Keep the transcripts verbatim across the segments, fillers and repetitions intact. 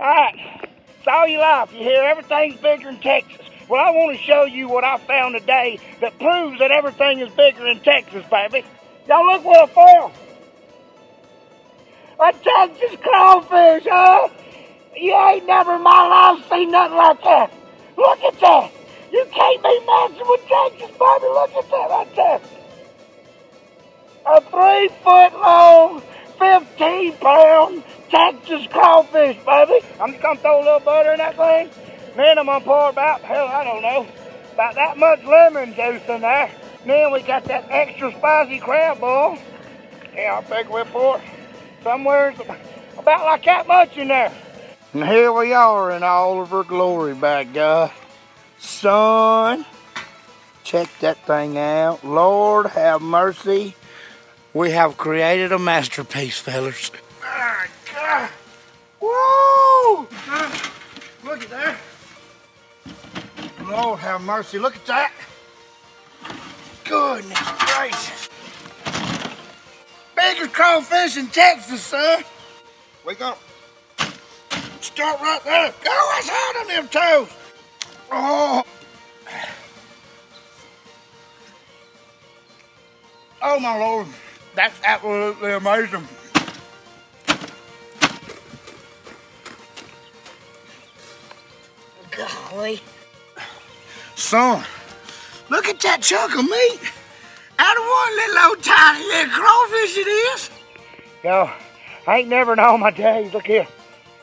All right, it's all your life. You hear everything's bigger in Texas. Well, I want to show you what I found today that proves that everything is bigger in Texas, baby. Y'all look what I found. A Texas crawfish, huh? You ain't never in my life seen nothing like that. Look at that. You can't be messing with Texas, baby. Look at that right there. A three-foot-long, fifteen-pound Texas crawfish, baby. I'm just going to throw a little butter in that thing. Then I'm going to pour about, hell, I don't know, about that much lemon juice in there. Then we got that extra spicy crab boil. Yeah, I figure we'll pour somewhere about like that much in there. And here we are in all of her glory, bad guy. Son, check that thing out. Lord have mercy. We have created a masterpiece, fellas. My God. Woo! Look at that. Lord have mercy. Look at that. Goodness gracious. Biggest crawfish in Texas, son. We're gonna start right there. Go, oh, it's hot on them toes. Oh. Oh, my Lord. That's absolutely amazing. Golly. Son, look at that chunk of meat. Out of one little old tiny little crawfish it is. Yo, I ain't never in all my days. Look here.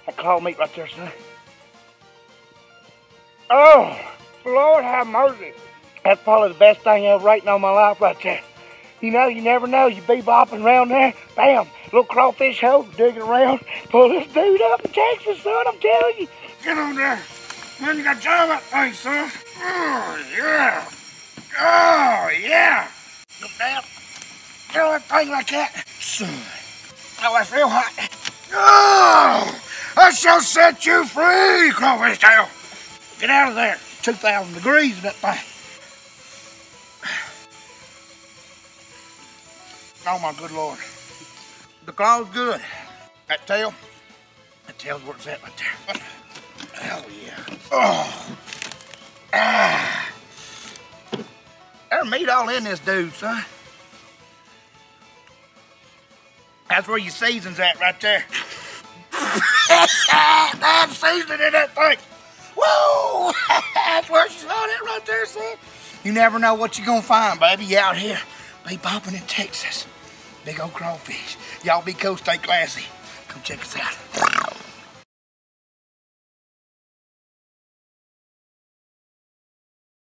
That claw meat right there, son. Oh, Lord have mercy. That's probably the best thing I've ever eaten on my life right there. You know, you never know. You be bopping around there. Bam, little crawfish hole, digging around. Pull this dude up in Texas, son, I'm telling you. Get on there. Man, you got to drive that thing, son. Oh, yeah. Oh, yeah. Look down. Throw that thing like that. Son. Oh, that's real hot. Oh, I shall set you free, crawfish tail. Get out of there. two thousand degrees in that thing. Oh, my good Lord. The claw's good. That tail, that tail's where it's at right there. Hell yeah. Oh. Ah. There's meat all in this dude, son. That's where your season's at right there. I'm seasoning in that thing. Woo! That's where she's on it right there, son. You never know what you're gonna find, baby. You out here, be bopping in Texas. Big old crawfish. Y'all be cool, stay classy. Come check us out.